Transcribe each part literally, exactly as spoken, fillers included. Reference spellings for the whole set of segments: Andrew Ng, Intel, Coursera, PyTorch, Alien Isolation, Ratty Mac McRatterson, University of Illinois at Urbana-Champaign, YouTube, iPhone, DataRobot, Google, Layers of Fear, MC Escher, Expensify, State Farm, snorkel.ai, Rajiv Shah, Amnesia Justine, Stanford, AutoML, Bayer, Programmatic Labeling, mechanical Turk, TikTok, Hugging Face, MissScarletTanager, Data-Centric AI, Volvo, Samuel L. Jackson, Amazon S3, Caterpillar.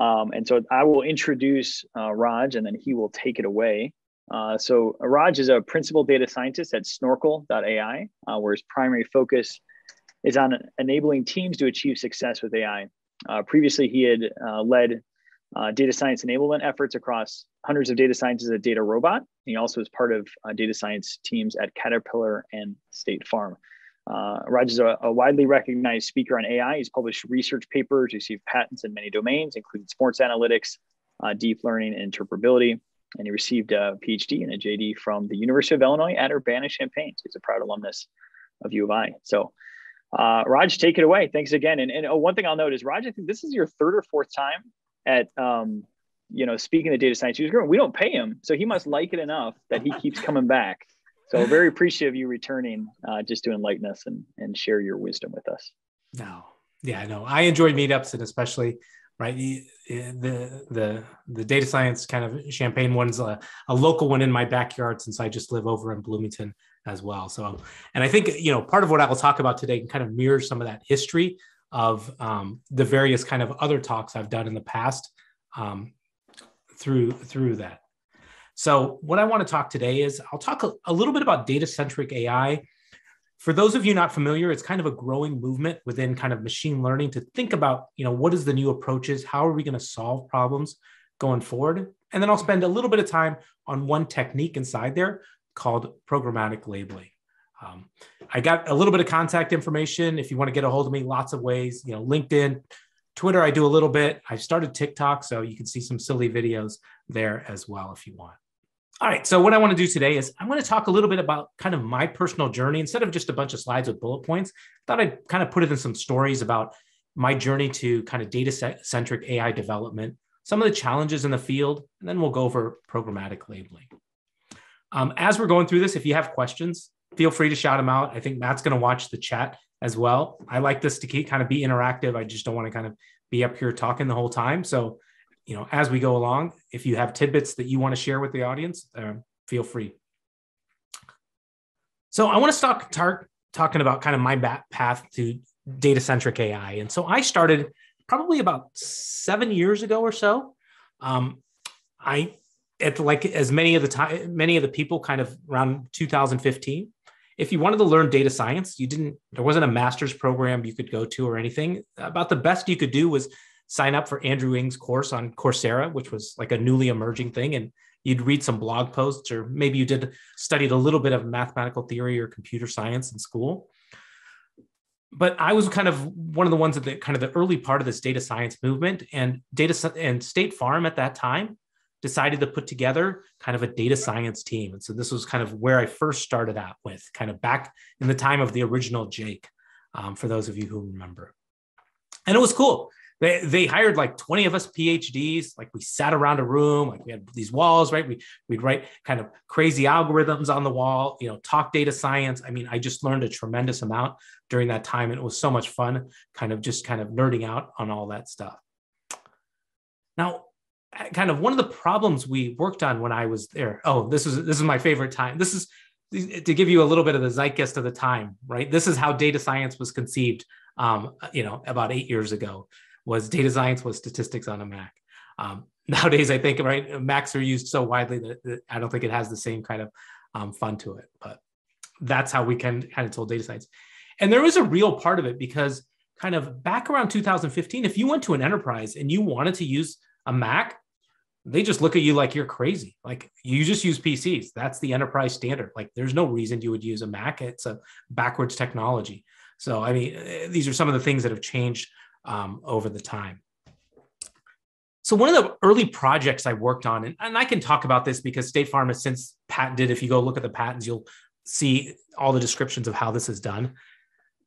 Um, and so I will introduce uh, Raj, and then he will take it away. Uh, so Raj is a principal data scientist at snorkel dot A I, uh, where his primary focus is on enabling teams to achieve success with A I. Uh, previously, he had uh, led uh, data science enablement efforts across hundreds of data scientists at DataRobot. He also is part of uh, data science teams at Caterpillar and State Farm. Uh, Raj is a, a widely recognized speaker on A I. He's published research papers, received patents in many domains, including sports analytics, uh, deep learning, and interpretability. And he received a P H D and a J D from the University of Illinois at Urbana-Champaign. So he's a proud alumnus of U of I. So uh, Raj, take it away. Thanks again. And, and oh, one thing I'll note is, Raj, I think this is your third or fourth time at um, you know, speaking to data science user group. We don't pay him, so he must like it enough that he keeps coming back. So very appreciative of you returning uh, just to enlighten us and, and share your wisdom with us. No, yeah, no, I enjoyed meetups, and especially, right, the the the data science kind of Champaign one's a, a local one in my backyard, since I just live over in Bloomington as well. So, and I think, you know, part of what I will talk about today can kind of mirror some of that history of um, the various kind of other talks I've done in the past um, through through that. So what I want to talk today is I'll talk a, a little bit about data-centric A I. For those of you not familiar, it's kind of a growing movement within kind of machine learning to think about, you know, what is the new approaches? How are we going to solve problems going forward? And then I'll spend a little bit of time on one technique inside there called programmatic labeling. Um, I got a little bit of contact information. If you want to get a hold of me, lots of ways, you know, LinkedIn, Twitter, I do a little bit. I've started TikTok, so you can see some silly videos there as well if you want. All right, so what I want to do today is I'm going to talk a little bit about kind of my personal journey. Instead of just a bunch of slides with bullet points, I thought I'd kind of put it in some stories about my journey to kind of data-centric A I development, some of the challenges in the field, and then we'll go over programmatic labeling. Um, as we're going through this, if you have questions, feel free to shout them out. I think Matt's going to watch the chat as well. I like this to keep, kind of be interactive. I just don't want to kind of be up here talking the whole time. So, you know, as we go along, if you have tidbits that you want to share with the audience, uh, feel free. So I want to start tar- talking about kind of my path to data-centric A I. And so I started probably about seven years ago or so. Um, I, at like as many of the time, many of the people kind of around two thousand fifteen, if you wanted to learn data science, you didn't, there wasn't a master's program you could go to or anything. About the best you could do was sign up for Andrew Ng's course on Coursera, which was like a newly emerging thing. And you'd read some blog posts, or maybe you did studied a little bit of mathematical theory or computer science in school. But I was kind of one of the ones at the kind of the early part of this data science movement, and data and State Farm at that time decided to put together kind of a data science team. And so this was kind of where I first started out with, kind of back in the time of the original Jake, um, for those of you who remember. And it was cool. They, they hired like twenty of us P H Ds, like we sat around a room, like we had these walls, right? We, we'd write kind of crazy algorithms on the wall, you know, talk data science. I mean, I just learned a tremendous amount during that time. And it was so much fun, kind of just kind of nerding out on all that stuff. Now, kind of one of the problems we worked on when I was there, oh, this is, this is my favorite time. This is to give you a little bit of the zeitgeist of the time, right? This is how data science was conceived, um, you know, about eight years ago. Was data science was statistics on a Mac. Um, nowadays, I think, right, Macs are used so widely that, that I don't think it has the same kind of um, fun to it, but that's how we can kind of told data science. And there was a real part of it, because kind of back around two thousand fifteen, if you went to an enterprise and you wanted to use a Mac, they just look at you like you're crazy. Like, you just use P Cs. That's the enterprise standard. Like, there's no reason you would use a Mac. It's a backwards technology. So, I mean, these are some of the things that have changed Um, over the time. So one of the early projects I worked on, and, and I can talk about this because State Farm has since patented, if you go look at the patents, you'll see all the descriptions of how this is done.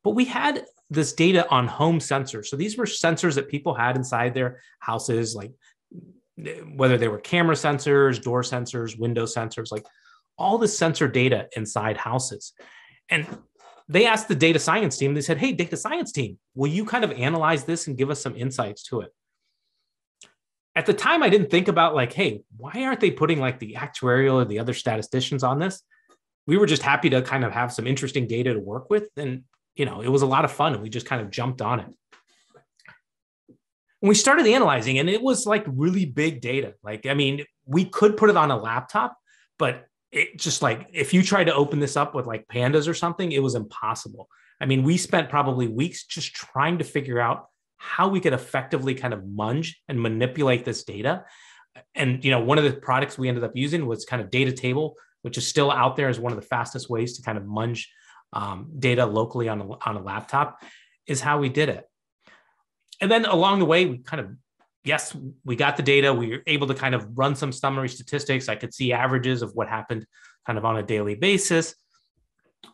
But we had this data on home sensors. So these were sensors that people had inside their houses, like whether they were camera sensors, door sensors, window sensors, like all the sensor data inside houses. And they asked the data science team, they said, hey, data science team, will you kind of analyze this and give us some insights to it? At the time, I didn't think about like, hey, why aren't they putting like the actuarial or the other statisticians on this? We were just happy to kind of have some interesting data to work with. And, you know, it was a lot of fun, and we just kind of jumped on it. And we started analyzing, and it was like really big data. Like, I mean, we could put it on a laptop, but it just like, if you tried to open this up with like pandas or something, it was impossible. I mean, we spent probably weeks just trying to figure out how we could effectively kind of munge and manipulate this data. And, you know, one of the products we ended up using was kind of data table, which is still out there as one of the fastest ways to kind of munge um, data locally on a, on a laptop, is how we did it. And then along the way, we kind of, yes, we got the data. We were able to kind of run some summary statistics. I could see averages of what happened kind of on a daily basis.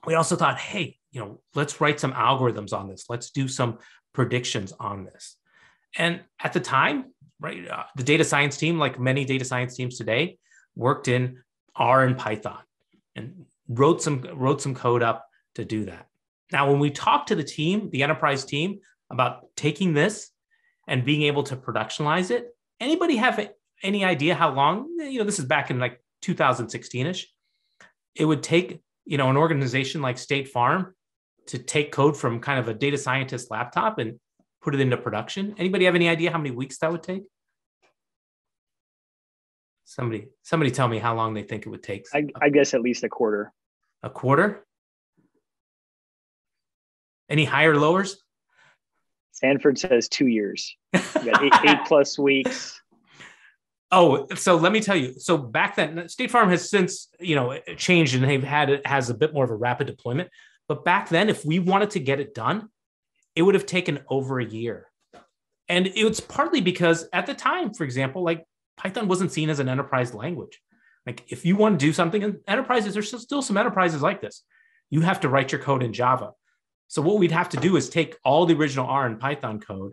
We also thought, hey, you know, let's write some algorithms on this. Let's do some predictions on this. And at the time, right, uh, the data science team, like many data science teams today, worked in R and Python and wrote some, wrote some code up to do that. Now, when we talked to the team, the enterprise team, about taking this and being able to productionalize it. Anybody have any idea how long? You know, this is back in like two thousand sixteen-ish. It would take, you know, an organization like State Farm to take code from kind of a data scientist laptop and put it into production. Anybody have any idea how many weeks that would take? Somebody, somebody tell me how long they think it would take. I, I guess at least a quarter. A quarter? Any higher lowers? Stanford says two years. You got eight, eight plus weeks. Oh, so let me tell you. So back then, State Farm has since, you know, changed, and they've had it has a bit more of a rapid deployment. But back then, if we wanted to get it done, it would have taken over a year. And it was partly because at the time, for example, like Python wasn't seen as an enterprise language. Like if you want to do something in enterprises, there's still some enterprises like this. You have to write your code in Java. So what we'd have to do is take all the original R and Python code,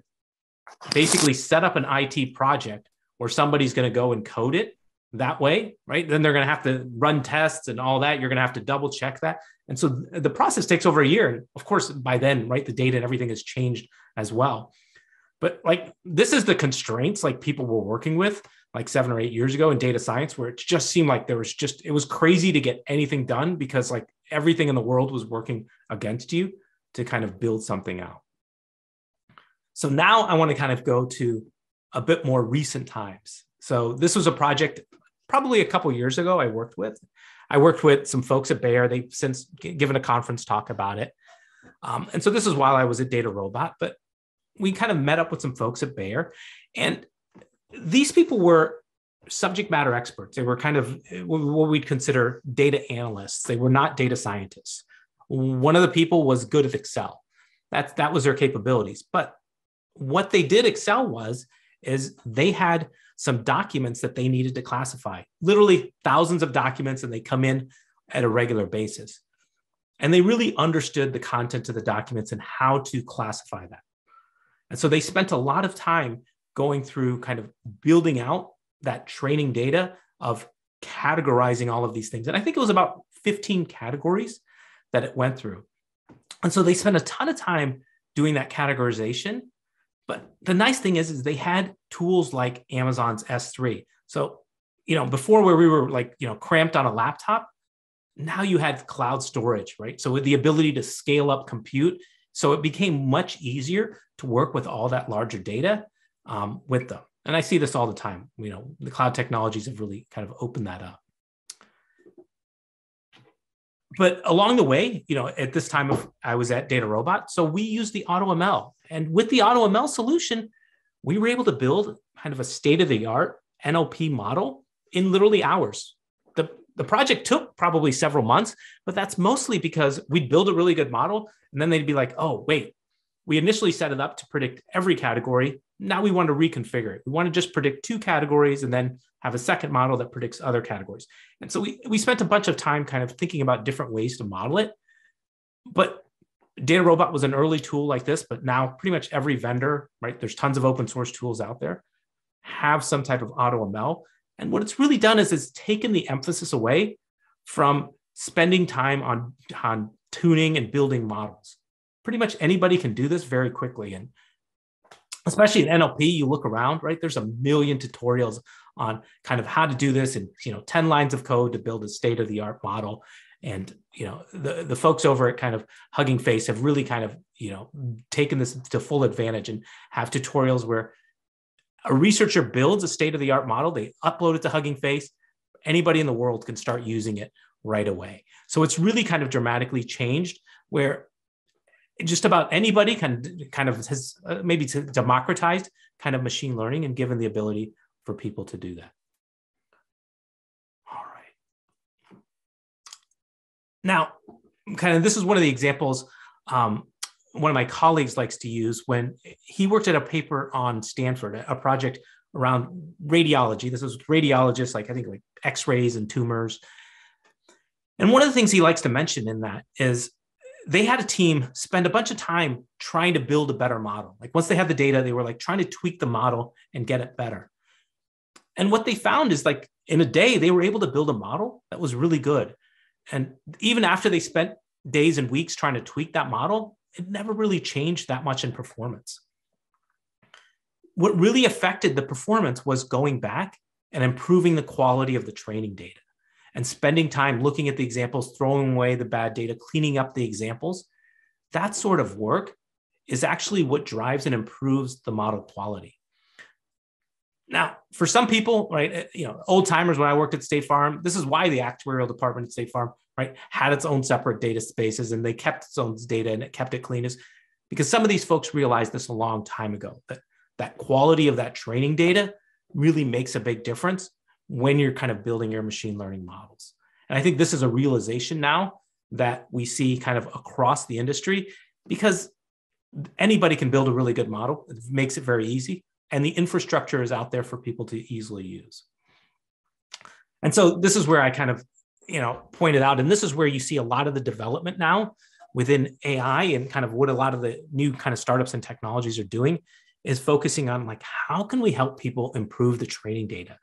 basically set up an I T project where somebody's going to go and code it that way, right? Then they're going to have to run tests and all that. You're going to have to double check that. And so the process takes over a year. And of course, by then, right, the data and everything has changed as well. But like, this is the constraints like people were working with like seven or eight years ago in data science, where it just seemed like there was just, it was crazy to get anything done because like everything in the world was working against you to kind of build something out. So now I want to kind of go to a bit more recent times. So this was a project probably a couple of years ago I worked with. I worked with some folks at Bayer. They've since given a conference talk about it. Um, and so this is while I was at DataRobot, but we kind of met up with some folks at Bayer. And these people were subject matter experts. They were kind of what we'd consider data analysts. They were not data scientists. One of the people was good at Excel. That's, that was their capabilities. But what they did Excel was, is they had some documents that they needed to classify, literally thousands of documents, and they come in at a regular basis. And they really understood the content of the documents and how to classify that. And so they spent a lot of time going through kind of building out that training data of categorizing all of these things. And I think it was about fifteen categories that it went through. And so they spent a ton of time doing that categorization. But the nice thing is, is they had tools like Amazon's S three. So, you know, before where we were like, you know, cramped on a laptop, now you had cloud storage, right? So with the ability to scale up compute. So it became much easier to work with all that larger data um, with them. And I see this all the time, you know, the cloud technologies have really kind of opened that up. But along the way, you know, at this time of, I was at DataRobot, so we used the AutoML. And with the AutoML solution, we were able to build kind of a state-of-the-art N L P model in literally hours. The, the project took probably several months, but that's mostly because we'd build a really good model, and then they'd be like, oh, wait, we initially set it up to predict every category. Now we want to reconfigure it. We want to just predict two categories and then have a second model that predicts other categories. And so we, we spent a bunch of time kind of thinking about different ways to model it. But DataRobot was an early tool like this, but now pretty much every vendor, right, there's tons of open source tools out there, have some type of AutoML. And what it's really done is it's taken the emphasis away from spending time on, on tuning and building models. Pretty much anybody can do this very quickly. And especially in N L P, you look around, right? There's a million tutorials on kind of how to do this and, you know, ten lines of code to build a state-of-the-art model. And, you know, the, the folks over at kind of Hugging Face have really kind of, you know, taken this to full advantage and have tutorials where a researcher builds a state-of-the-art model, they upload it to Hugging Face, anybody in the world can start using it right away. So it's really kind of dramatically changed where just about anybody can kind of has uh, maybe democratized kind of machine learning and given the ability for people to do that. All right. Now, kind of this is one of the examples um, one of my colleagues likes to use when he worked at a paper on Stanford, a project around radiology. This was radiologists, like I think like x-rays and tumors. And one of the things he likes to mention in that is they had a team spend a bunch of time trying to build a better model. Like once they had the data, they were like trying to tweak the model and get it better. And what they found is like in a day, they were able to build a model that was really good. And even after they spent days and weeks trying to tweak that model, it never really changed that much in performance. What really affected the performance was going back and improving the quality of the training data and spending time looking at the examples, throwing away the bad data, cleaning up the examples. That sort of work is actually what drives and improves the model quality. Now, for some people, right, you know, old timers, when I worked at State Farm, this is why the actuarial department at State Farm, right, had its own separate data spaces and they kept its own data and it kept it clean, is because some of these folks realized this a long time ago, that that quality of that training data really makes a big difference when you're kind of building your machine learning models. And I think this is a realization now that we see kind of across the industry, because anybody can build a really good model. It makes it very easy. And the infrastructure is out there for people to easily use. And so this is where I kind of, you know, pointed out, and this is where you see a lot of the development now within A I and kind of what a lot of the new kind of startups and technologies are doing is focusing on like, how can we help people improve the training data?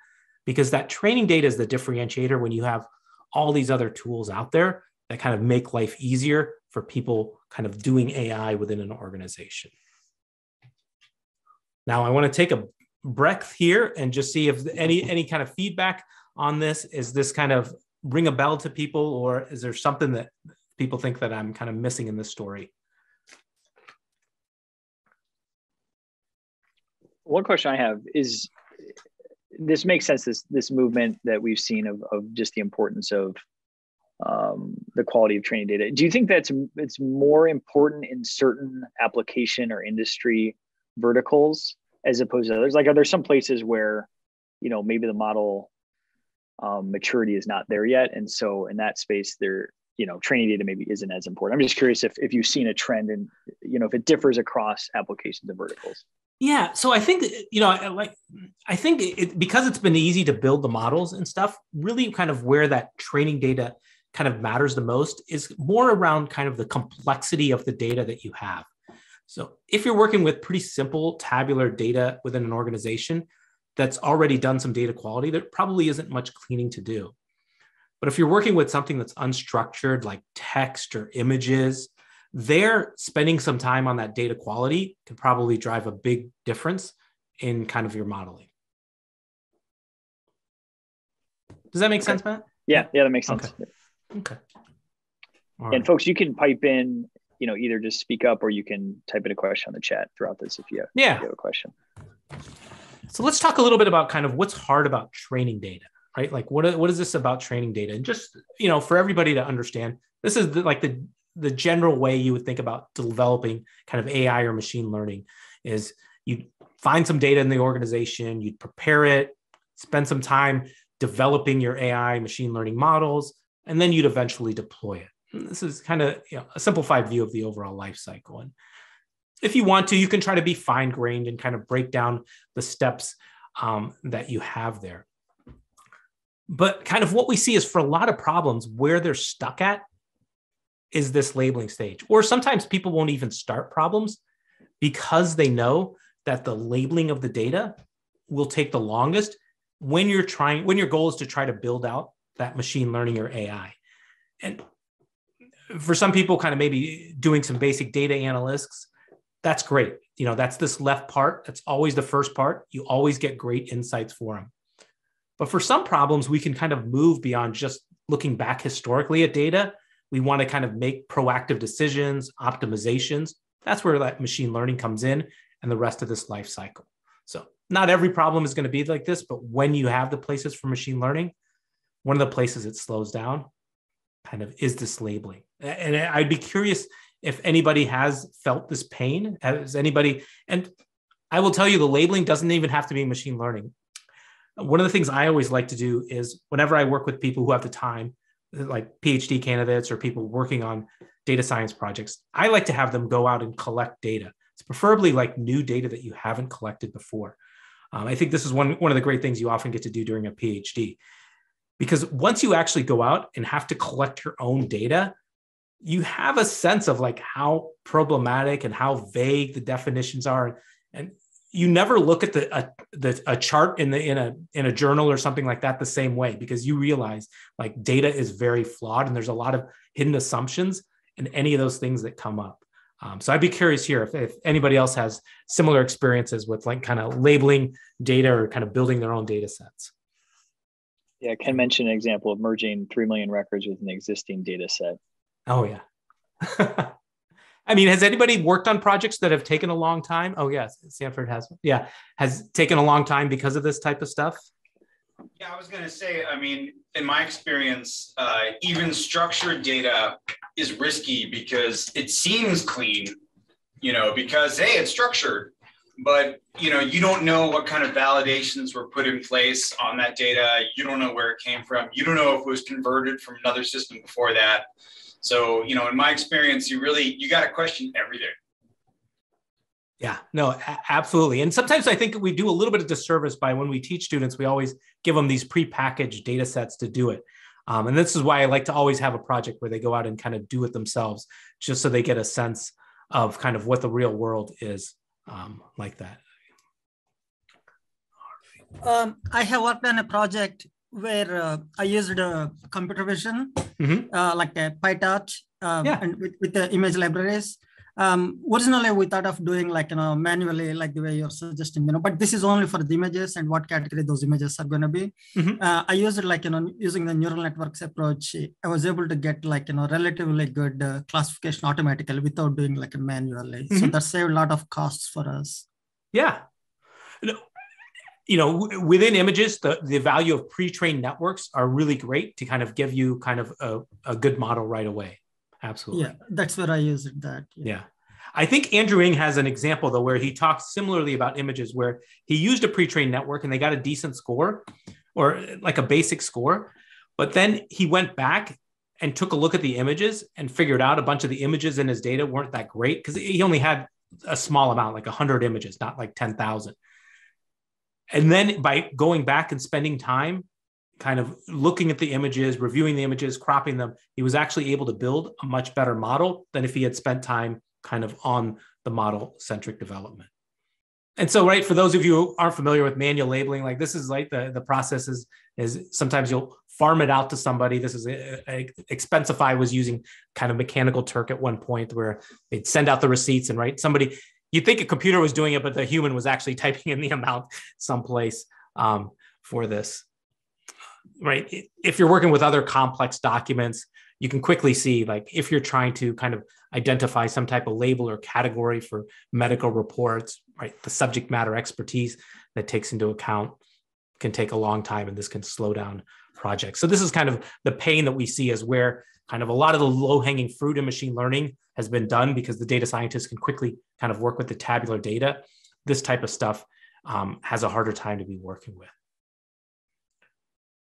Because that training data is the differentiator when you have all these other tools out there that kind of make life easier for people kind of doing A I within an organization. Now I want to take a breath here and just see if any, any kind of feedback on this. Is this kind of ring a bell to people, or is there something that people think that I'm kind of missing in this story? One question I have is, this makes sense, this this movement that we've seen of, of just the importance of um, the quality of training data. Do you think that's it's more important in certain application or industry verticals as opposed to others? Like, are there some places where, you know, maybe the model um, maturity is not there yet, and so in that space, there, you know, training data maybe isn't as important? I'm just curious if if you've seen a trend and, you know, if it differs across applications and verticals. Yeah, so I think, you know, like I think it, because it's been easy to build the models and stuff, really kind of where that training data kind of matters the most is more around kind of the complexity of the data that you have. So if you're working with pretty simple tabular data within an organization that's already done some data quality, there probably isn't much cleaning to do. But if you're working with something that's unstructured, like text or images, there, spending some time on that data quality could probably drive a big difference in kind of your modeling. Does that make okay. sense, Matt? Yeah, yeah, that makes sense. Okay. okay. All right. And folks, you can pipe in, you know, either just speak up or you can type in a question on the chat throughout this if you have, yeah. if you have a question. So let's talk a little bit about kind of what's hard about training data, right? Like what, what is this about training data? And just, you know, for everybody to understand, this is the, like the, the general way you would think about developing kind of A I or machine learning is you find some data in the organization, you prepare it, spend some time developing your A I machine learning models, and then you'd eventually deploy it. And this is kind of, you know, a simplified view of the overall life cycle. And if you want to, you can try to be fine-grained and kind of break down the steps um, that you have there. But kind of what we see is for a lot of problems where they're stuck at is this labeling stage, or sometimes people won't even start problems because they know that the labeling of the data will take the longest when you're trying, when your goal is to try to build out that machine learning or A I. And for some people, kind of maybe doing some basic data analytics, that's great. You know, that's this left part. That's always the first part. You always get great insights for them. But for some problems, we can kind of move beyond just looking back historically at data. We want to kind of make proactive decisions, optimizations. That's where that machine learning comes in and the rest of this life cycle. So not every problem is going to be like this, but when you have the places for machine learning, one of the places it slows down kind of is this labeling. And I'd be curious if anybody has felt this pain. Has anybody, and I will tell you, the labeling doesn't even have to be machine learning. One of the things I always like to do is whenever I work with people who have the time, like PhD candidates or people working on data science projects, I like to have them go out and collect data. It's preferably like new data that you haven't collected before. Um, I think this is one, one of the great things you often get to do during a PhD, because once you actually go out and have to collect your own data, you have a sense of like how problematic and how vague the definitions are. And you never look at the, a, the, a chart in, the, in, a, in a journal or something like that the same way, because you realize like data is very flawed and there's a lot of hidden assumptions in any of those things that come up. Um, so I'd be curious here if, if anybody else has similar experiences with like kind of labeling data or kind of building their own data sets. Yeah, Ken mentioned an example of merging three million records with an existing data set. Oh, yeah. I mean, has anybody worked on projects that have taken a long time? Oh, yes, Stanford has. Yeah, has taken a long time because of this type of stuff? Yeah, I was going to say, I mean, in my experience, uh, even structured data is risky because it seems clean, you know, because, hey, it's structured. But, you know, you don't know what kind of validations were put in place on that data. You don't know where it came from. You don't know if it was converted from another system before that. So, you know, in my experience, you really, you got to question everything. Yeah, no, absolutely. And sometimes I think we do a little bit of disservice by when we teach students, we always give them these prepackaged data sets to do it. Um, and this is why I like to always have a project where they go out and kind of do it themselves, just so they get a sense of kind of what the real world is um, like that. Um, I have worked on a project where uh, I used uh, computer vision, mm-hmm. uh, like a PyTorch, um, yeah. and with, with the image libraries. Um, originally, we thought of doing like, you know, manually, like the way you're suggesting, you know, but this is only for the images and what category those images are going to be. Mm-hmm. uh, I used it like, you know, using the neural networks approach, I was able to get like, you know, relatively good uh, classification automatically without doing like a manually. Mm-hmm. So that saved a lot of costs for us. Yeah. No. You know, within images, the, the value of pre-trained networks are really great to kind of give you kind of a, a good model right away. Absolutely. Yeah, that's what I used that. Yeah. yeah. I think Andrew Ng has an example, though, where he talks similarly about images where he used a pre-trained network and they got a decent score or like a basic score. But then he went back and took a look at the images and figured out a bunch of the images in his data weren't that great because he only had a small amount, like one hundred images, not like ten thousand. And then by going back and spending time, kind of looking at the images, reviewing the images, cropping them, he was actually able to build a much better model than if he had spent time kind of on the model-centric development. And so, right, for those of you who aren't familiar with manual labeling, like this is like the, the process is, is sometimes you'll farm it out to somebody. This is a, a, Expensify was using kind of Mechanical Turk at one point where they'd send out the receipts and right, somebody... You'd think a computer was doing it, but the human was actually typing in the amount someplace um, for this, right? If you're working with other complex documents, you can quickly see, like if you're trying to kind of identify some type of label or category for medical reports, right? The subject matter expertise that takes into account can take a long time and this can slow down projects. So this is kind of the pain that we see is where kind of a lot of the low-hanging fruit in machine learning has been done because the data scientists can quickly kind of work with the tabular data. This type of stuff um, has a harder time to be working with.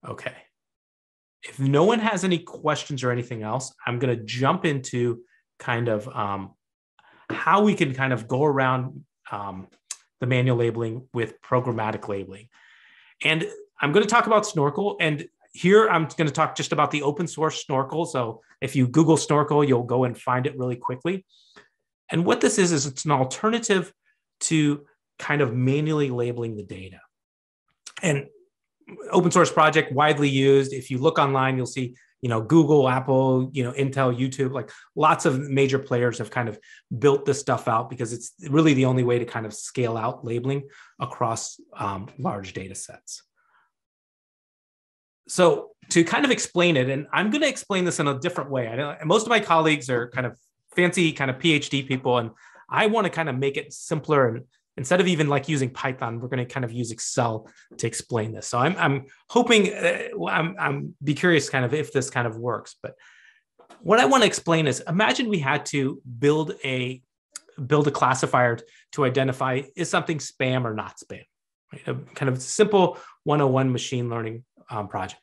Okay. If no one has any questions or anything else, I'm going to jump into kind of um, how we can kind of go around um, the manual labeling with programmatic labeling. And I'm going to talk about Snorkel. And here, I'm going to talk just about the open source Snorkel. So if you Google Snorkel, you'll go and find it really quickly. And what this is, is it's an alternative to kind of manually labeling the data. And open source project, widely used. If you look online, you'll see, you know, Google, Apple, you know, Intel, YouTube, like lots of major players have kind of built this stuff out because it's really the only way to kind of scale out labeling across um, large data sets. So to kind of explain it, and I'm going to explain this in a different way. I know most of my colleagues are kind of fancy kind of PhD people, and I want to kind of make it simpler and instead of even like using Python, we're going to kind of use Excel to explain this. So I'm, I'm hoping, uh, I'm, I'm be curious kind of if this kind of works. But what I want to explain is, imagine we had to build a, build a classifier to identify, is something spam or not spam? Right? A kind of simple one oh one machine learning um, project.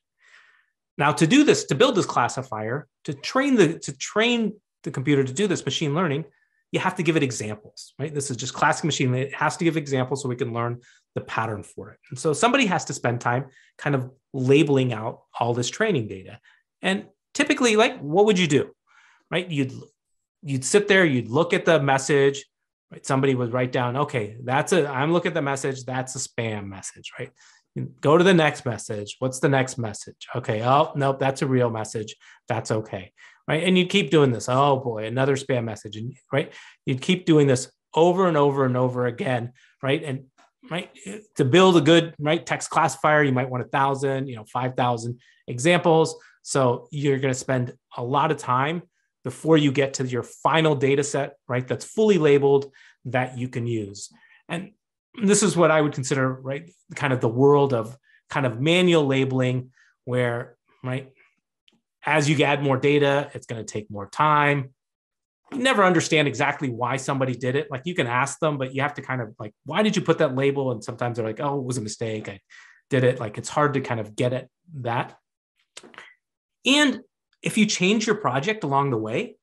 Now to do this, to build this classifier, to train the, to train the computer to do this machine learning, you have to give it examples, right? This is just classic machine learning. It has to give examples so we can learn the pattern for it. And so somebody has to spend time kind of labeling out all this training data. And typically, like, what would you do, right? You'd, you'd sit there, you'd look at the message, right? Somebody would write down, okay, that's a, I'm looking at the message, that's a spam message, right? Go to the next message. What's the next message? Okay. Oh, nope. That's a real message. That's okay. Right. And you keep doing this. Oh boy, another spam message. And right. You'd keep doing this over and over and over again. Right. And right. To build a good right text classifier, you might want a thousand, you know, five thousand examples. So you're going to spend a lot of time before you get to your final data set, right. That's fully labeled that you can use. And this is what I would consider, right, kind of the world of kind of manual labeling where, right, as you add more data, it's going to take more time. You never understand exactly why somebody did it. Like you can ask them, but you have to kind of like, why did you put that label? And sometimes they're like, oh, it was a mistake. I did it. Like it's hard to kind of get at that. And if you change your project along the way,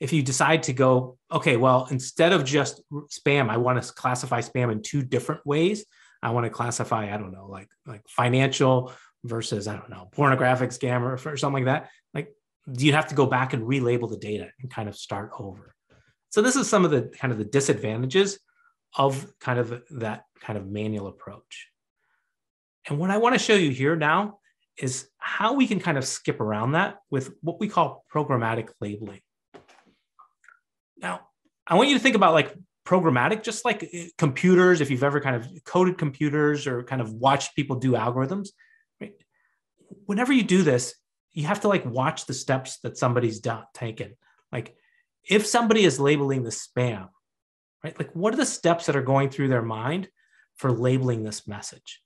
if you decide to go, okay, well, instead of just spam, I want to classify spam in two different ways. I want to classify, I don't know, like, like financial versus, I don't know, pornographic scam or something like that. Like, you'd have to go back and relabel the data and kind of start over. So this is some of the kind of the disadvantages of kind of that kind of manual approach. And what I want to show you here now is how we can kind of skip around that with what we call programmatic labeling. Now, I want you to think about like programmatic, just like computers, if you've ever kind of coded computers or kind of watched people do algorithms, right? Whenever you do this, you have to like watch the steps that somebody's done, taken. Like if somebody is labeling the spam, right? Like what are the steps that are going through their mind for labeling this message?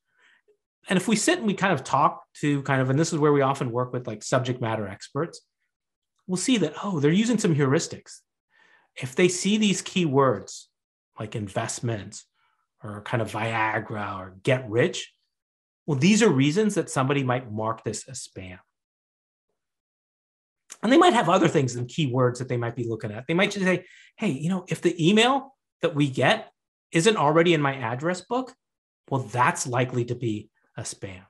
And if we sit and we kind of talk to kind of, and this is where we often work with like subject matter experts, we'll see that, oh, they're using some heuristics. If they see these keywords like investments or kind of Viagra or get rich, well, these are reasons that somebody might mark this as spam. And they might have other things than keywords that they might be looking at. They might just say, hey, you know, if the email that we get isn't already in my address book, well, that's likely to be a spam.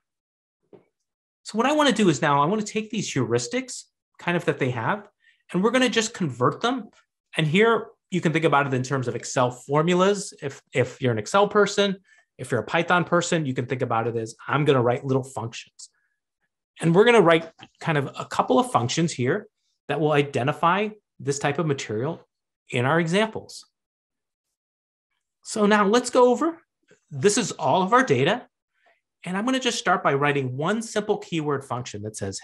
So what I want to do is now I want to take these heuristics kind of that they have, and we're going to just convert them. And here you can think about it in terms of Excel formulas. If, if you're an Excel person, if you're a Python person, you can think about it as I'm going to write little functions. And we're going to write kind of a couple of functions here that will identify this type of material in our examples. So now let's go over. This is all of our data. And I'm going to just start by writing one simple keyword function that says,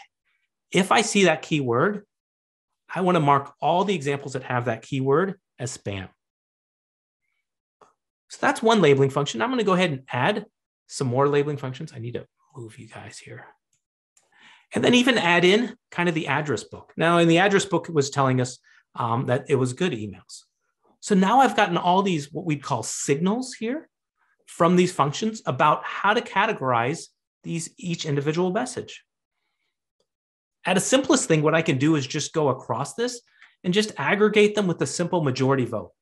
if I see that keyword, I want to mark all the examples that have that keyword as spam. So that's one labeling function. I'm going to go ahead and add some more labeling functions. I need to move you guys here. And then even add in kind of the address book. Now in the address book, it was telling us um, that it was good emails. So now I've gotten all these, what we'd call signals here from these functions about how to categorize these each individual message. At a simplest thing, what I can do is just go across this and just aggregate them with a simple majority vote,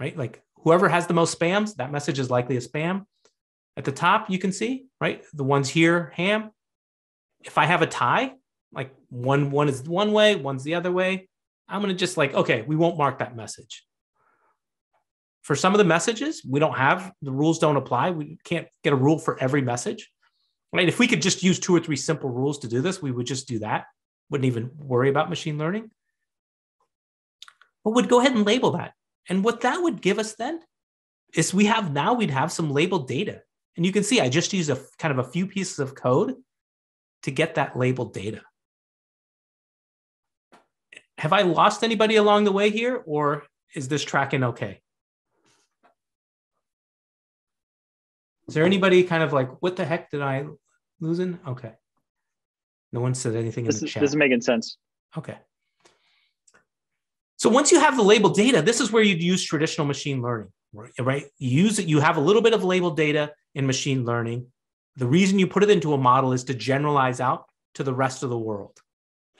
right? Like whoever has the most spams, that message is likely a spam. At the top, you can see, right? The ones here, ham. If I have a tie, like one, one is one way, one's the other way. I'm going to just like, okay, we won't mark that message. For some of the messages, we don't have, the rules don't apply. We can't get a rule for every message, right? If we could just use two or three simple rules to do this, we would just do that. Wouldn't even worry about machine learning, but would go ahead and label that. And what that would give us then is we have now, we'd have some labeled data. And you can see, I just used a kind of a few pieces of code to get that labeled data. Have I lost anybody along the way here, or is this tracking okay? Is there anybody kind of like, what the heck did I lose in? Okay. No one said anything this in the is, chat. This is making sense. Okay. So once you have the labeled data, this is where you'd use traditional machine learning, right? You use it, you have a little bit of labeled data in machine learning. The reason you put it into a model is to generalize out to the rest of the world.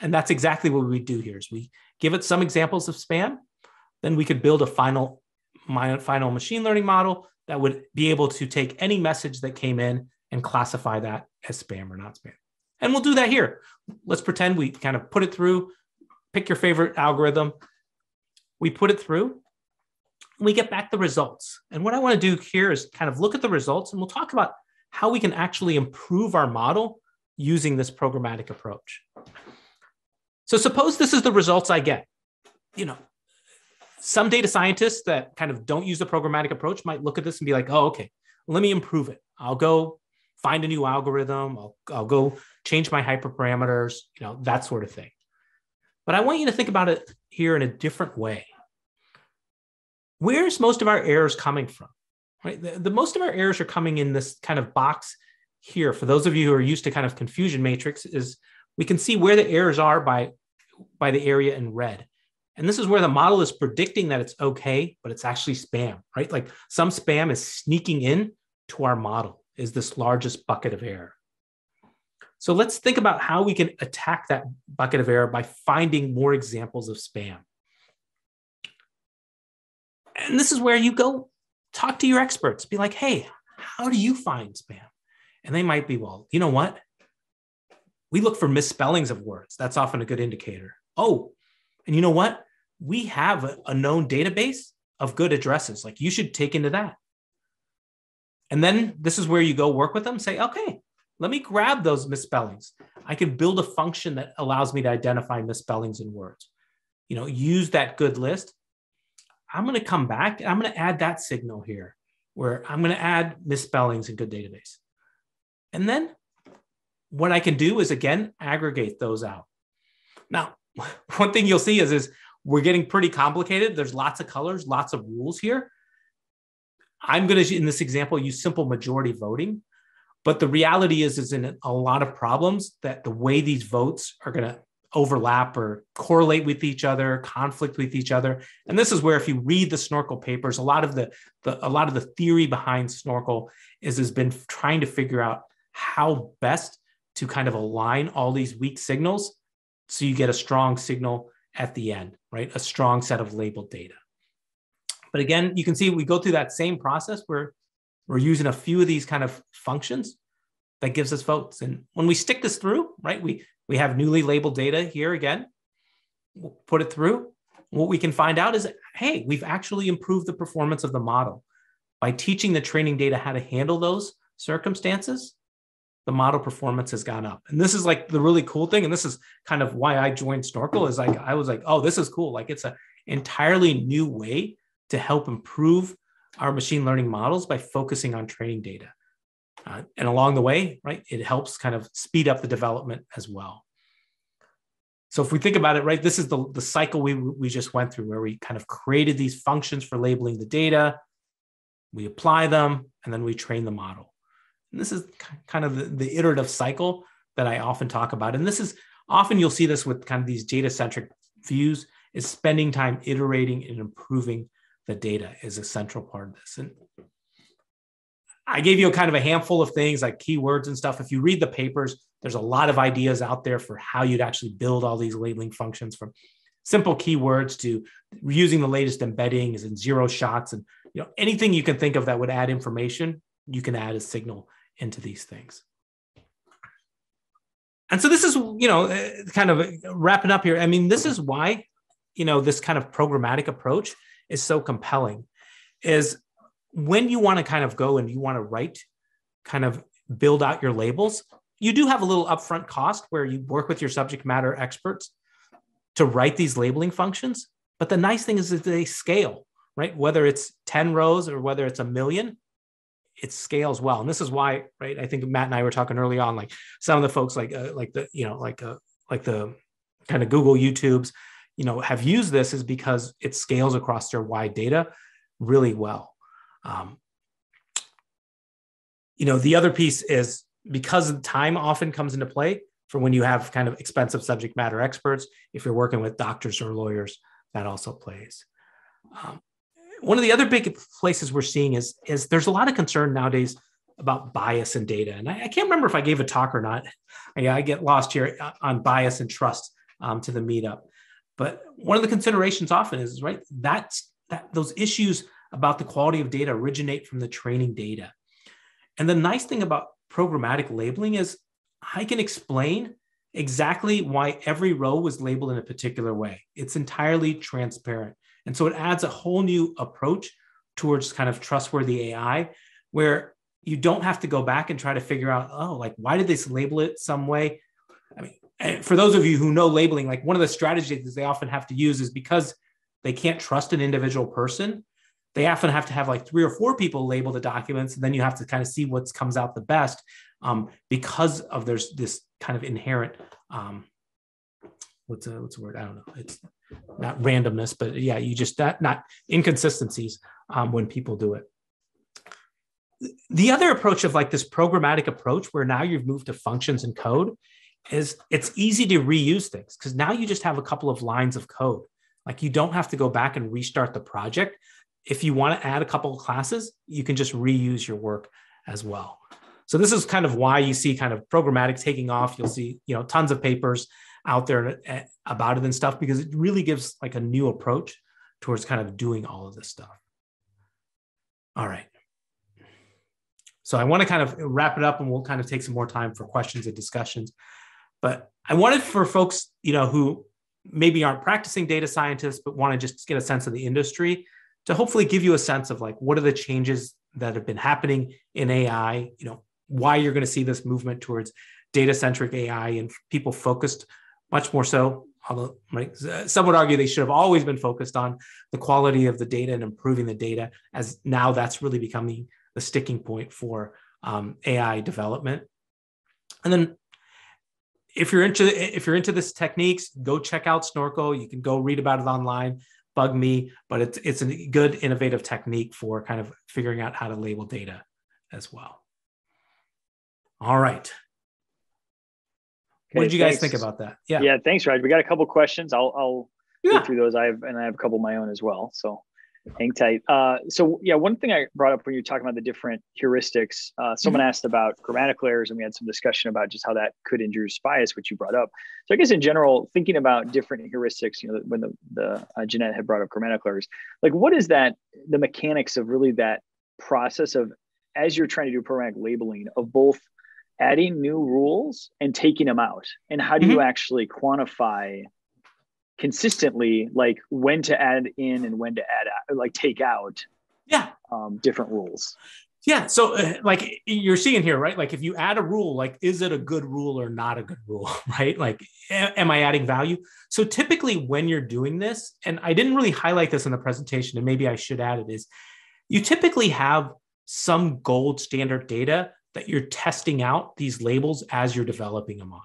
And that's exactly what we do here is we give it some examples of spam, then we could build a final, final machine learning model that would be able to take any message that came in and classify that as spam or not spam. And we'll do that here. Let's pretend we kind of put it through, pick your favorite algorithm. We put it through, we get back the results. And what I want to do here is kind of look at the results, and we'll talk about how we can actually improve our model using this programmatic approach. So suppose this is the results I get. You know, some data scientists that kind of don't use the programmatic approach might look at this and be like, oh, okay, let me improve it. I'll go find a new algorithm. I'll, I'll go change my hyperparameters, you know, that sort of thing. But I want you to think about it here in a different way. Where's most of our errors coming from? Right? The, the most of our errors are coming in this kind of box here. For those of you who are used to kind of confusion matrix, is we can see where the errors are by, by the area in red. And this is where the model is predicting that it's okay, but it's actually spam, right? Like some spam is sneaking in to our model, is this largest bucket of error. So let's think about how we can attack that bucket of error by finding more examples of spam. And this is where you go talk to your experts, be like, hey, how do you find spam? And they might be, well, you know what? We look for misspellings of words. That's often a good indicator. Oh, and you know what? We have a, a known database of good addresses. Like you should take into that. And then this is where you go work with them, say, okay, let me grab those misspellings. I can build a function that allows me to identify misspellings in words. You know, use that good list. I'm going to come back and I'm going to add that signal here where I'm going to add misspellings in good database. And then what I can do is, again, aggregate those out. Now, one thing you'll see is, is we're getting pretty complicated. There's lots of colors, lots of rules here. I'm going to, in this example, use simple majority voting. But the reality is, is in a lot of problems that the way these votes are going to overlap or correlate with each other, conflict with each other. And this is where if you read the Snorkel papers, a lot of the, the, a lot of the theory behind Snorkel is has been trying to figure out how best to kind of align all these weak signals so you get a strong signal at the end, right? A strong set of labeled data. But again, you can see we go through that same process where we're using a few of these kind of functions that gives us votes. And when we stick this through, right, we, we have newly labeled data here again, we'll put it through. What we can find out is, hey, we've actually improved the performance of the model. By teaching the training data how to handle those circumstances, the model performance has gone up. And this is like the really cool thing. And this is kind of why I joined Snorkel is like, I was like, oh, this is cool. Like it's an entirely new way to help improve our machine learning models by focusing on training data. Uh, and along the way, right, it helps kind of speed up the development as well. So if we think about it, right, this is the, the cycle we, we just went through where we kind of created these functions for labeling the data, we apply them, and then we train the model. And this is kind of the, the iterative cycle that I often talk about. And this is often you'll see this with kind of these data-centric views is spending time iterating and improving the data is a central part of this. And I gave you a kind of a handful of things like keywords and stuff. If you read the papers, there's a lot of ideas out there for how you'd actually build all these labeling functions from simple keywords to using the latest embeddings and zero shots and you know anything you can think of that would add information, you can add a signal into these things. And so this is, you know, kind of wrapping up here. I mean, this is why, you know, this kind of programmatic approach is so compelling is when you want to kind of go and you want to write, kind of build out your labels, you do have a little upfront cost where you work with your subject matter experts to write these labeling functions. But the nice thing is that they scale, right? Whether it's ten rows or whether it's a million, it scales well. And this is why, right? I think Matt and I were talking early on, like some of the folks like, uh, like the, you know, like, uh, like the kind of Google, YouTubes, you know, have used this is because it scales across their wide data really well. Um, you know, the other piece is because time often comes into play for when you have kind of expensive subject matter experts. If you're working with doctors or lawyers, that also plays. Um, one of the other big places we're seeing is, is there's a lot of concern nowadays about bias in data. And I, I can't remember if I gave a talk or not. I, I get lost here on bias and trust um, to the meetup. But one of the considerations often is, right, that's, that those issues about the quality of data originate from the training data. And the nice thing about programmatic labeling is I can explain exactly why every row was labeled in a particular way. It's entirely transparent. And so it adds a whole new approach towards kind of trustworthy A I, where you don't have to go back and try to figure out, oh, like, why did they label it some way? I mean, for those of you who know labeling, like one of the strategies they often have to use is because they can't trust an individual person, they often have to have like three or four people label the documents. And then you have to kind of see what comes out the best um, because of there's this kind of inherent, um, what's, a, what's the word? I don't know. It's not randomness, but yeah, you just, that, not inconsistencies um, when people do it. The other approach of like this programmatic approach where now you've moved to functions and code is it's easy to reuse things because now you just have a couple of lines of code. Like you don't have to go back and restart the project. If you want to add a couple of classes, you can just reuse your work as well. So this is kind of why you see kind of programmatic taking off. You'll see, you know, tons of papers out there about it and stuff, because it really gives like a new approach towards kind of doing all of this stuff. All right. So I want to kind of wrap it up and we'll kind of take some more time for questions and discussions. But I wanted for folks, you know, who maybe aren't practicing data scientists, but want to just get a sense of the industry, to hopefully give you a sense of like, what are the changes that have been happening in A I, you know, why you're going to see this movement towards data-centric A I and people focused much more so, although some would argue they should have always been focused on the quality of the data and improving the data, as now that's really becoming the sticking point for um, A I development. And then if you're into, if you're into this techniques, go check out Snorkel. You can go read about it online. Bug me, but it's, it's a good innovative technique for kind of figuring out how to label data as well. All right. Okay, what did you thanks. guys think about that? Yeah. Yeah. Thanks, Raj. We got a couple of questions. I'll, I'll yeah. go through those. I have, and I have a couple of my own as well. So hang tight. Uh, so yeah, one thing I brought up when you were talking about the different heuristics, uh, someone mm-hmm. asked about grammatical errors, and we had some discussion about just how that could induce bias, which you brought up. So I guess in general, thinking about different heuristics, you know, when the, the uh, Jeanette had brought up grammatical errors, like what is that, the mechanics of really that process of, as you're trying to do programmatic labeling, of both adding new rules and taking them out? And how do mm-hmm. you actually quantify consistently, like when to add in and when to add out, like take out yeah. um, different rules? Yeah. So uh, like you're seeing here, right? Like if you add a rule, like, is it a good rule or not a good rule, right? Like, am I adding value? So typically when you're doing this, and I didn't really highlight this in the presentation, and maybe I should add it, is you typically have some gold standard data that you're testing out these labels as you're developing them on.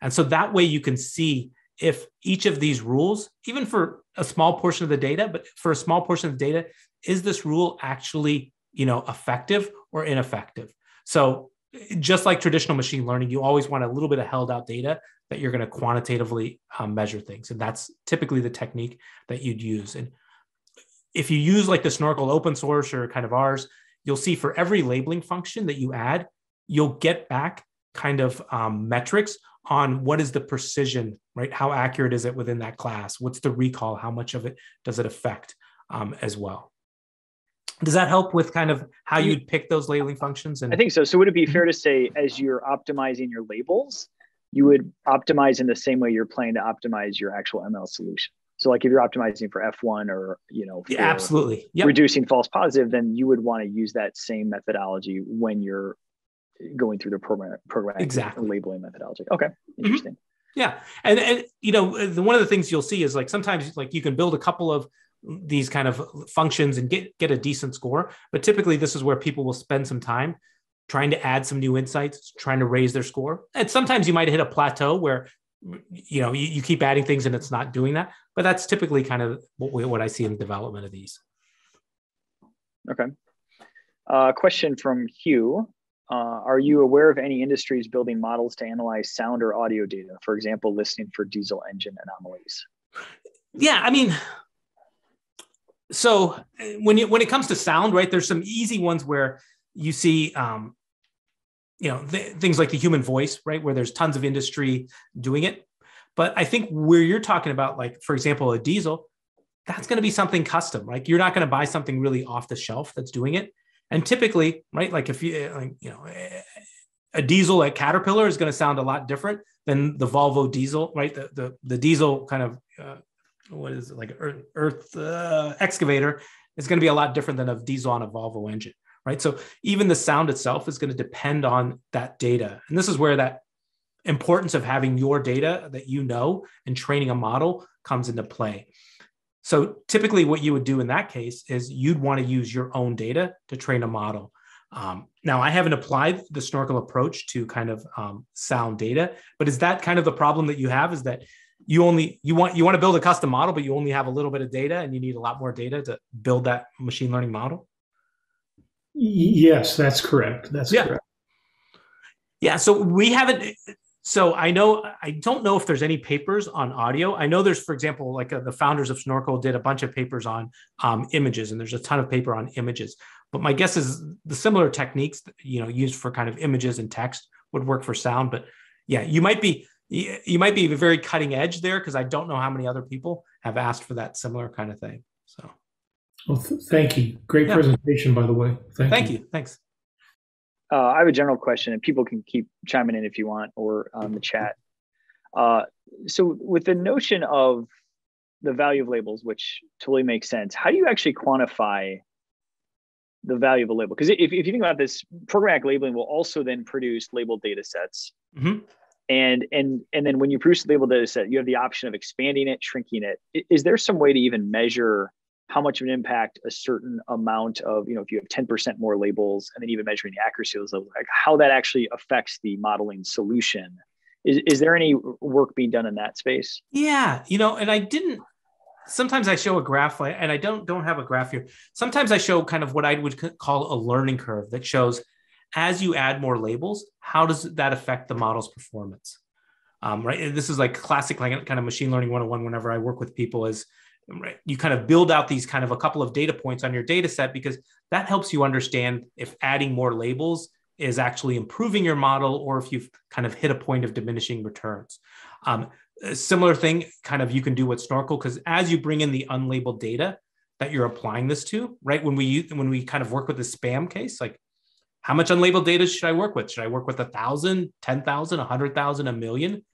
And so that way you can see if each of these rules, even for a small portion of the data, but for a small portion of the data, is this rule actually, you know, effective or ineffective? So just like traditional machine learning, you always want a little bit of held out data that you're going to quantitatively um, measure things. And that's typically the technique that you'd use. And if you use like the Snorkel open source or kind of ours, you'll see for every labeling function that you add, you'll get back kind of um, metrics on what is the precision, right? How accurate is it within that class? What's the recall? How much of it does it affect um, as well? Does that help with kind of how you'd pick those labeling functions? And I think so. So would it be fair to say, as you're optimizing your labels, you would optimize in the same way you're planning to optimize your actual M L solution? So like if you're optimizing for F one or, you know, for yeah, absolutely. Yep. reducing false positive, then you would want to use that same methodology when you're going through the program, program exactly. labeling methodology. Okay, interesting. Mm-hmm. Yeah, and, and you know, the, one of the things you'll see is like sometimes like you can build a couple of these kind of functions and get, get a decent score, but typically this is where people will spend some time trying to add some new insights, trying to raise their score. And sometimes you might hit a plateau where, you know, you, you keep adding things and it's not doing that, but that's typically kind of what, what I see in the development of these. Okay, uh, question from Hugh. Uh, are you aware of any industries building models to analyze sound or audio data? For example, listening for diesel engine anomalies. Yeah, I mean, so when you, when it comes to sound, right, there's some easy ones where you see, um, you know, th- things like the human voice, right, where there's tons of industry doing it. But I think where you're talking about, like, for example, a diesel, that's going to be something custom. Like, you're not going to buy something really off the shelf that's doing it. And typically, right, like if you, like, you know, a diesel at Caterpillar is going to sound a lot different than the Volvo diesel, right? The the, the diesel kind of, uh, what is it, like earth, earth uh, excavator is going to be a lot different than a diesel on a Volvo engine, right? So even the sound itself is going to depend on that data. And this is where that importance of having your data that you know and training a model comes into play. So typically what you would do in that case is you'd want to use your own data to train a model. Um, now, I haven't applied the Snorkel approach to kind of um, sound data, but is that kind of the problem that you have, is that you only, you want, you want to build a custom model, but you only have a little bit of data and you need a lot more data to build that machine learning model? Yes, that's correct. That's yeah. correct. Yeah. So we haven't, So I know, I don't know if there's any papers on audio. I know there's, for example, like a, the founders of Snorkel did a bunch of papers on um, images, and there's a ton of paper on images. But my guess is the similar techniques, you know, used for kind of images and text would work for sound. But yeah, you might be, you might be very cutting edge there, because I don't know how many other people have asked for that similar kind of thing. So, well, th- thank you. Great yeah. presentation, by the way. Thank, thank you. you. Thanks. Uh, I have a general question, and people can keep chiming in if you want, or on the chat. Uh, so with the notion of the value of labels, which totally makes sense, how do you actually quantify the value of a label? Because if, if you think about this, programmatic labeling will also then produce labeled data sets. Mm-hmm. And, and, and then when you produce the labeled data set, you have the option of expanding it, shrinking it. Is there some way to even measure how much of an impact a certain amount of, you know, if you have ten percent more labels, and then even measuring the accuracy of those labels, like how that actually affects the modeling solution? Is, is there any work being done in that space? Yeah, you know, and I didn't, sometimes I show a graph, and I don't, don't have a graph here. Sometimes I show kind of what I would call a learning curve that shows as you add more labels, how does that affect the model's performance? Um, right, and this is like classic, like kind of machine learning one oh one whenever I work with people is, right, you kind of build out these kind of a couple of data points on your data set, because that helps you understand if adding more labels is actually improving your model, or if you've kind of hit a point of diminishing returns. Um, a similar thing kind of you can do with Snorkel, because as you bring in the unlabeled data that you're applying this to, right? When we when we kind of work with the spam case, like how much unlabeled data should I work with? Should I work with one thousand, ten thousand, one hundred thousand, a million?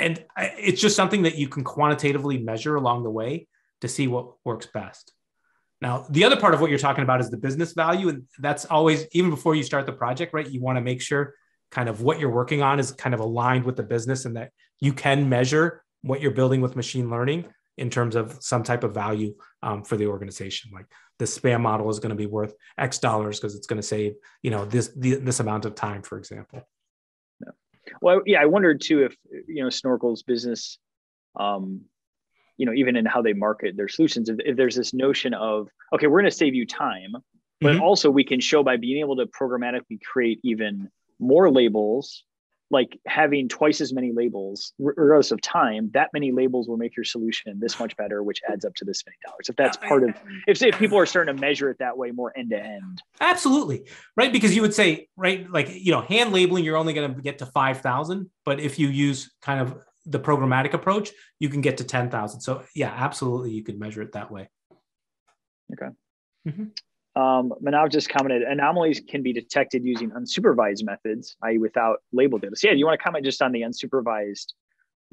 And it's just something that you can quantitatively measure along the way to see what works best. Now, the other part of what you're talking about is the business value. And that's always, even before you start the project, right? You want to make sure kind of what you're working on is kind of aligned with the business, and that you can measure what you're building with machine learning in terms of some type of value um, for the organization. Like the spam model is going to be worth X dollars because it's going to save, you know, this, this amount of time, for example. Well, yeah, I wondered too if, you know, Snorkel's business, um, you know, even in how they market their solutions, if, if there's this notion of, okay, we're going to save you time, but mm-hmm. also we can show by being able to programmatically create even more labels, like having twice as many labels, regardless of time, that many labels will make your solution this much better, which adds up to this many dollars. If that's part of, if, if people are starting to measure it that way, more end to end. Absolutely. Right. Because you would say, right, like, you know, hand labeling, you're only going to get to five thousand, but if you use kind of the programmatic approach, you can get to ten thousand. So yeah, absolutely. You could measure it that way. Okay. Mm-hmm. Um, Manav just commented, anomalies can be detected using unsupervised methods, that is without label data. So yeah, do you want to comment just on the unsupervised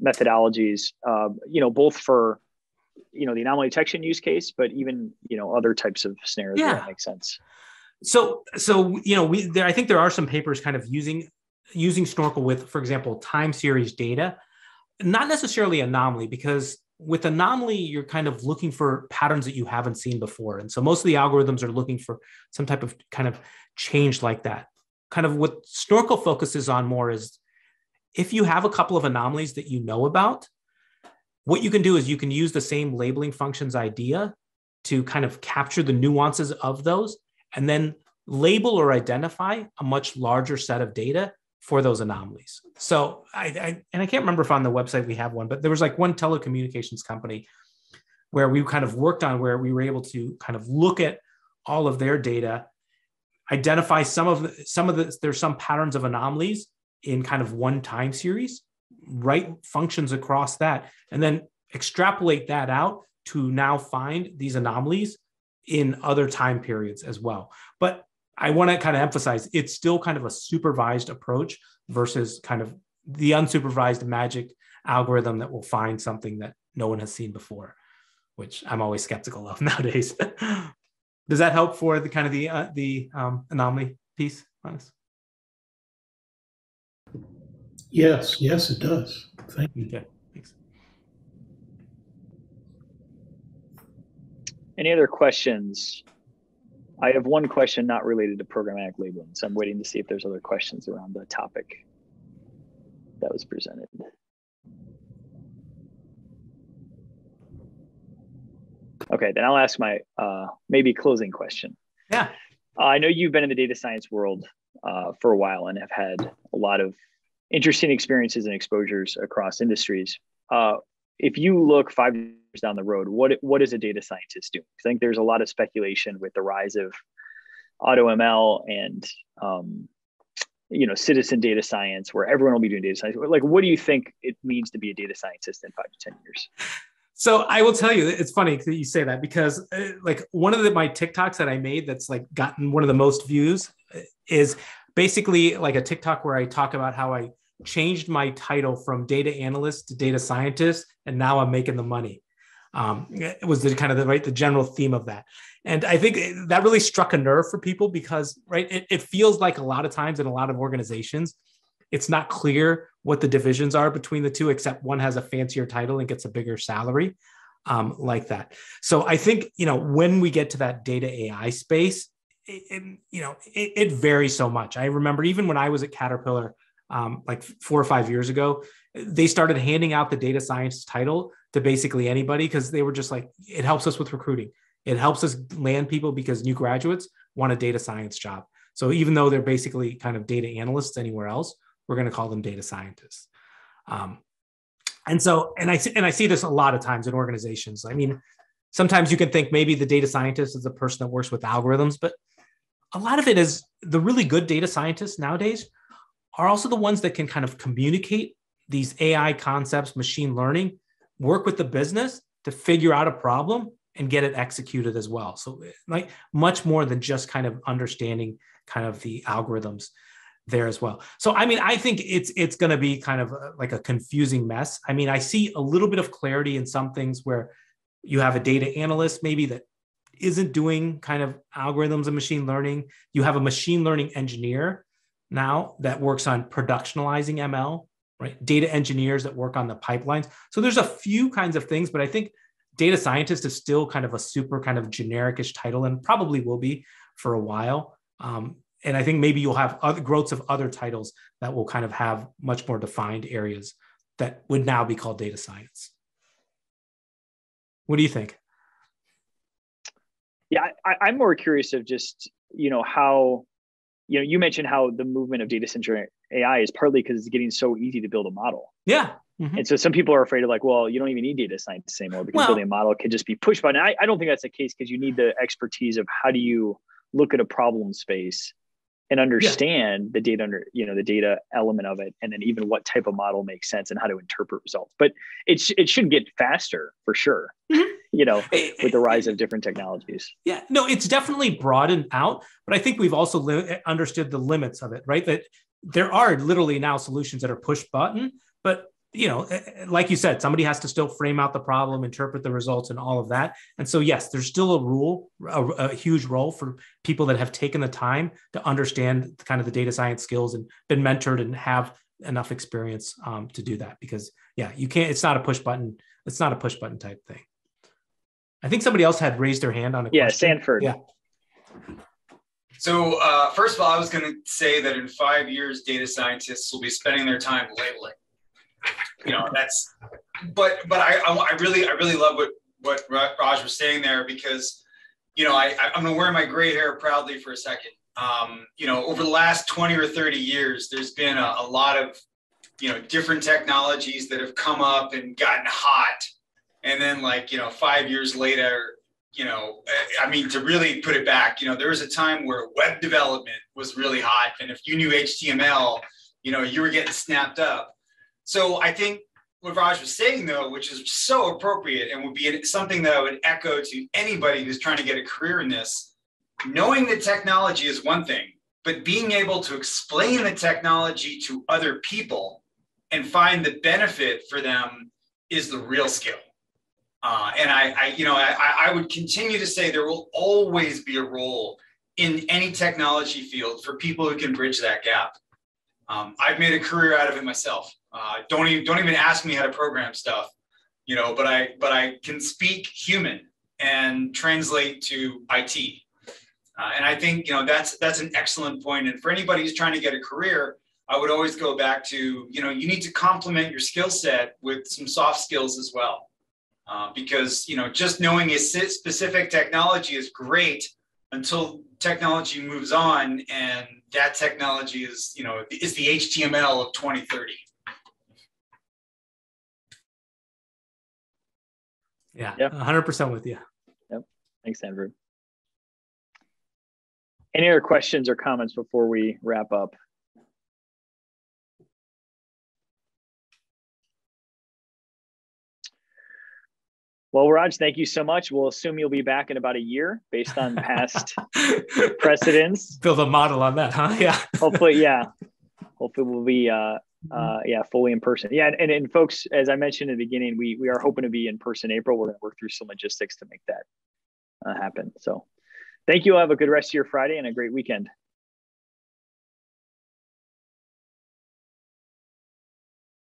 methodologies, uh, you know, both for, you know, the anomaly detection use case, but even, you know, other types of scenarios yeah. that make sense? So, so, you know, we, there, I think there are some papers kind of using, using Snorkel with, for example, time series data, not necessarily anomaly, because with anomaly, you're kind of looking for patterns that you haven't seen before. And so most of the algorithms are looking for some type of kind of change like that. Kind of what Snorkel focuses on more is if you have a couple of anomalies that you know about, what you can do is you can use the same labeling functions idea to kind of capture the nuances of those and then label or identify a much larger set of data for those anomalies. So I, I and I can't remember if on the website we have one, but there was like one telecommunications company where we kind of worked on where we were able to kind of look at all of their data, identify some of the, some of the, there's some patterns of anomalies in kind of one time series, write functions across that, and then extrapolate that out to now find these anomalies in other time periods as well. But I want to kind of emphasize it's still kind of a supervised approach versus kind of the unsupervised magic algorithm that will find something that no one has seen before, which I'm always skeptical of nowadays. Does that help for the kind of the uh, the um, anomaly piece, Linus? Yes, yes, it does. Thank you. Okay. Thanks. Any other questions? I have one question not related to programmatic labeling, so I'm waiting to see if there's other questions around the topic that was presented. Okay, then I'll ask my uh, maybe closing question. Yeah. Uh, I know you've been in the data science world uh, for a while and have had a lot of interesting experiences and exposures across industries. Uh, if you look five years down the road, what what is a data scientist doing? I think there's a lot of speculation with the rise of AutoML and um, you know, citizen data science, where everyone will be doing data science. Like, what do you think it means to be a data scientist in five to ten years? So I will tell you, it's funny that you say that, because uh, like one of the, my TikToks that I made that's like gotten one of the most views is basically like a TikTok where I talk about how I changed my title from data analyst to data scientist, and now I'm making the money. Um, it was the kind of the, right, the general theme of that. And I think that really struck a nerve for people because, right, it, it feels like a lot of times in a lot of organizations, it's not clear what the divisions are between the two, except one has a fancier title and gets a bigger salary, um, like that. So I think, you know, when we get to that data A I space, it, it, you know, it, it varies so much. I remember even when I was at Caterpillar, um, like four or five years ago, they started handing out the data science title to basically anybody because they were just like, it helps us with recruiting. It helps us land people because new graduates want a data science job. So even though they're basically kind of data analysts anywhere else, we're going to call them data scientists. Um, and so, and I, and I see this a lot of times in organizations. I mean, sometimes you can think maybe the data scientist is the person that works with algorithms, but a lot of it is the really good data scientists nowadays are also the ones that can kind of communicate these A I concepts, machine learning, work with the business to figure out a problem and get it executed as well. So like much more than just kind of understanding kind of the algorithms there as well. So, I mean, I think it's it's going to be kind of a, like a confusing mess. I mean, I see a little bit of clarity in some things where you have a data analyst maybe that isn't doing kind of algorithms and machine learning. You have a machine learning engineer now that works on productionalizing M L, right? Data engineers that work on the pipelines. So there's a few kinds of things, but I think data scientist is still kind of a super kind of genericish title and probably will be for a while. Um, And I think maybe you'll have other growths of other titles that will kind of have much more defined areas that would now be called data science. What do you think? Yeah, I, I'm more curious of just, you know, how, you know, you mentioned how the movement of data-centric A I is partly because it's getting so easy to build a model. Yeah. Mm-hmm. And so some people are afraid of like, well, you don't even need data science anymore because well, building a model can just be pushed by. And I, I don't think that's the case because you need the expertise of how do you look at a problem space and understand yeah. the data under, you know, the data element of it. And then even what type of model makes sense and how to interpret results, but it, sh it should get faster for sure. Mm-hmm. You know, with the rise of different technologies. Yeah, no, it's definitely broadened out, but I think we've also understood the limits of it, right? That there are literally now solutions that are push button, but you know, like you said, somebody has to still frame out the problem, interpret the results and all of that. And so, yes, there's still a role, a, a huge role for people that have taken the time to understand kind of the data science skills and been mentored and have enough experience um, to do that. Because, yeah, you can't, it's not a push button. It's not a push button type thing. I think somebody else had raised their hand on a yeah, question. Stanford. Yeah, Stanford. So uh, first of all, I was going to say that in five years, data scientists will be spending their time labeling. You know, that's, but, but I, I really, I really love what, what Raj was saying there because, you know, I, I'm going to wear my gray hair proudly for a second. um, you know, over the last twenty or thirty years, there's been a, a lot of, you know, different technologies that have come up and gotten hot. And then, like, you know, five years later, you know, I mean, to really put it back, you know, there was a time where web development was really hot. And if you knew H T M L, you know, you were getting snapped up. So I think what Raj was saying, though, which is so appropriate and would be something that I would echo to anybody who's trying to get a career in this, knowing the technology is one thing, but being able to explain the technology to other people and find the benefit for them is the real skill. Uh, and I, I, you know, I, I would continue to say there will always be a role in any technology field for people who can bridge that gap. Um, I've made a career out of it myself. Uh, don't even don't even ask me how to program stuff, you know. But I but I can speak human and translate to I T. Uh, and I think, you know, that's that's an excellent point. And for anybody who's trying to get a career, I would always go back to, you know, you need to complement your skill set with some soft skills as well. Uh, because, you know, just knowing a specific technology is great until technology moves on, and that technology is, you know, is the H T M L of twenty thirty. Yeah, yep. one hundred percent with you. Yep. Thanks, Andrew. Any other questions or comments before we wrap up? Well, Raj, thank you so much. We'll assume you'll be back in about a year based on past precedents. Build a model on that, huh? Yeah. Hopefully, yeah. Hopefully we'll be, uh, uh, yeah, fully in person. Yeah, and, and folks, as I mentioned in the beginning, we, we are hoping to be in person in April. We're going to work through some logistics to make that uh, happen. So thank you. Have a good rest of your Friday and a great weekend.